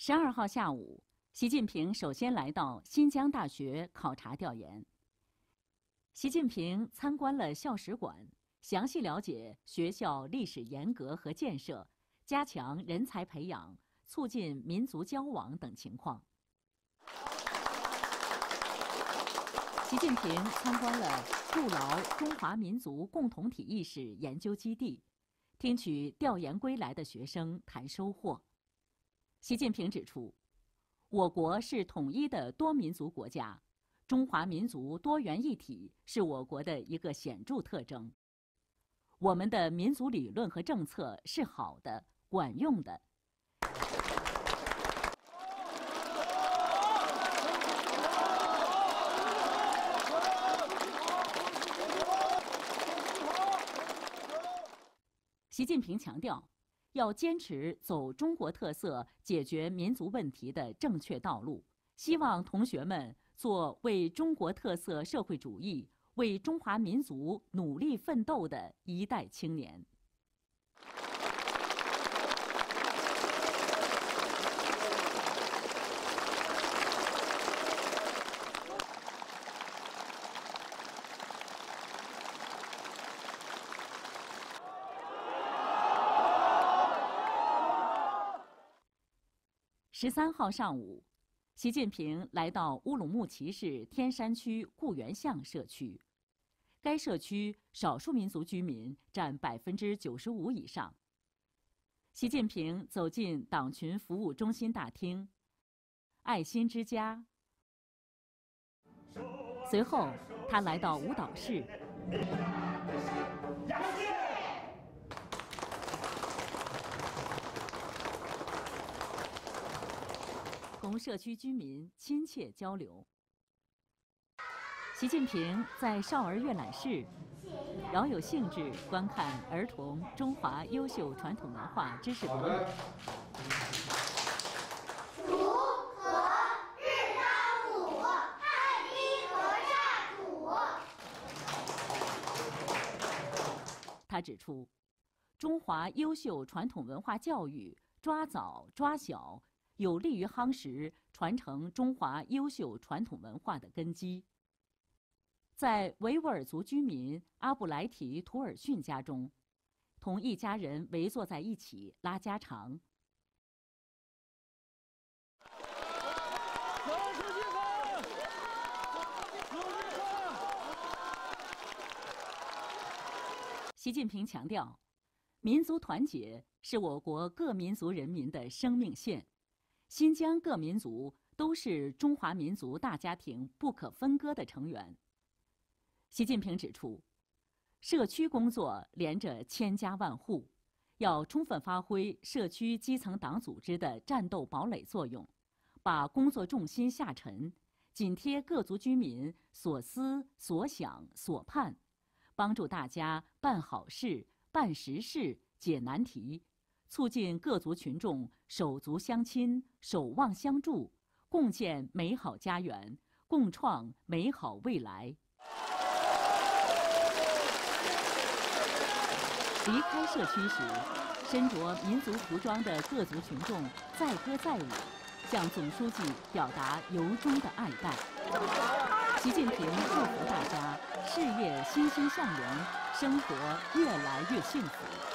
12号下午，习近平首先来到新疆大学考察调研。习近平参观了校史馆，详细了解学校历史沿革和建设、加强人才培养、促进民族交往等情况。 习近平参观了筑牢中华民族共同体意识研究基地，听取调研归来的学生谈收获。习近平指出，我国是统一的多民族国家，中华民族多元一体是我国的一个显著特征。我们的民族理论和政策是好的、管用的。 习近平强调，要坚持走中国特色解决民族问题的正确道路，希望同学们做为中国特色社会主义、为中华民族努力奋斗的一代青年。13号上午，习近平来到乌鲁木齐市天山区固原巷社区，该社区少数民族居民占95%以上。习近平走进党群服务中心大厅、爱心之家，随后他来到舞蹈室。 同社区居民亲切交流。习近平在少儿阅览室饶有兴致观看儿童中华优秀传统文化知识博览。锄禾日当午，汗滴禾下土。他指出，中华优秀传统文化教育抓早抓小， 有利于夯实传承中华优秀传统文化的根基。在维吾尔族居民阿布莱提·图尔逊家中，同一家人围坐在一起拉家常。习近平强调，民族团结是我国各民族人民的生命线。 新疆各民族都是中华民族大家庭不可分割的成员。习近平指出，社区工作连着千家万户，要充分发挥社区基层党组织的战斗堡垒作用，把工作重心下沉，紧贴各族居民所思、所想、所盼，帮助大家办好事、办实事、解难题。 促进各族群众手足相亲、守望相助，共建美好家园，共创美好未来。离开社区时，身着民族服装的各族群众载歌载舞，向总书记表达由衷的爱戴。习近平祝福大家事业欣欣向荣，生活越来越幸福。